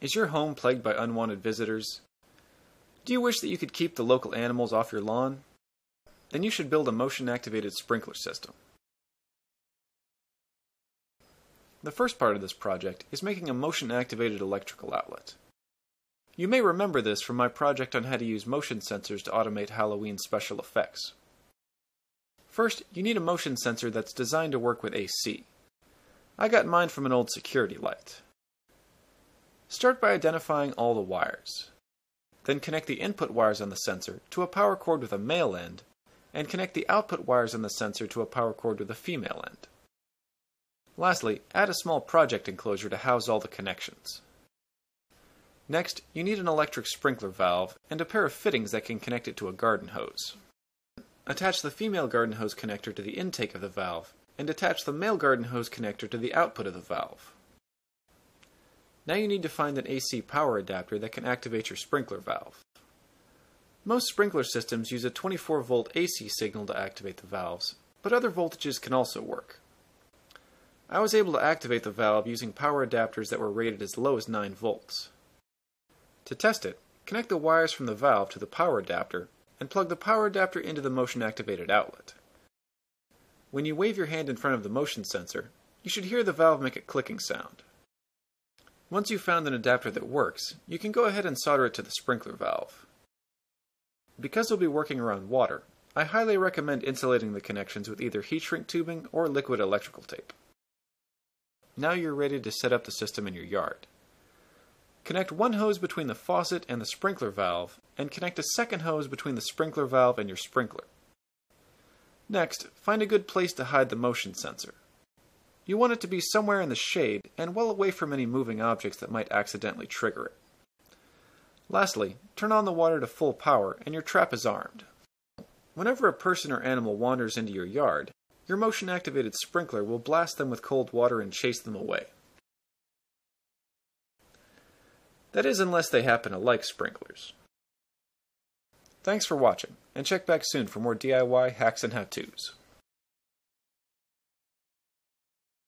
Is your home plagued by unwanted visitors? Do you wish that you could keep the local animals off your lawn? Then you should build a motion-activated sprinkler system. The first part of this project is making a motion-activated electrical outlet. You may remember this from my project on how to use motion sensors to automate Halloween special effects. First, you need a motion sensor that's designed to work with AC. I got mine from an old security light. Start by identifying all the wires. Then connect the input wires on the sensor to a power cord with a male end, and connect the output wires on the sensor to a power cord with a female end. Lastly, add a small project enclosure to house all the connections. Next, you need an electric sprinkler valve and a pair of fittings that can connect it to a garden hose. Attach the female garden hose connector to the intake of the valve, and attach the male garden hose connector to the output of the valve. Now you need to find an AC power adapter that can activate your sprinkler valve. Most sprinkler systems use a 24-volt AC signal to activate the valves, but other voltages can also work. I was able to activate the valve using power adapters that were rated as low as 9 volts. To test it, connect the wires from the valve to the power adapter, and plug the power adapter into the motion-activated outlet. When you wave your hand in front of the motion sensor, you should hear the valve make a clicking sound. Once you've found an adapter that works, you can go ahead and solder it to the sprinkler valve. Because you'll be working around water, I highly recommend insulating the connections with either heat shrink tubing or liquid electrical tape. Now you're ready to set up the system in your yard. Connect one hose between the faucet and the sprinkler valve, and connect a second hose between the sprinkler valve and your sprinkler. Next, find a good place to hide the motion sensor. You want it to be somewhere in the shade and well away from any moving objects that might accidentally trigger it. Lastly, turn on the water to full power and your trap is armed. Whenever a person or animal wanders into your yard, your motion-activated sprinkler will blast them with cold water and chase them away. That is, unless they happen to like sprinklers. Thanks for watching, and check back soon for more DIY hacks and how-tos.